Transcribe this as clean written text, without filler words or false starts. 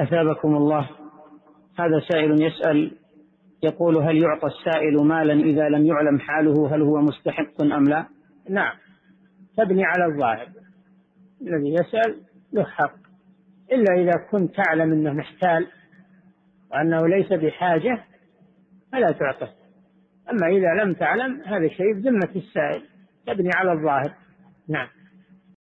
أثابكم الله. هذا سائل يسأل يقول: هل يعطى السائل مالا إذا لم يعلم حاله هل هو مستحق أم لا؟ نعم، تبني على الظاهر. الذي يسأل له حق، إلا إذا كنت تعلم أنه محتال وأنه ليس بحاجة فلا تعطه. أما إذا لم تعلم هذا الشيء بذمة السائل، تبني على الظاهر. نعم.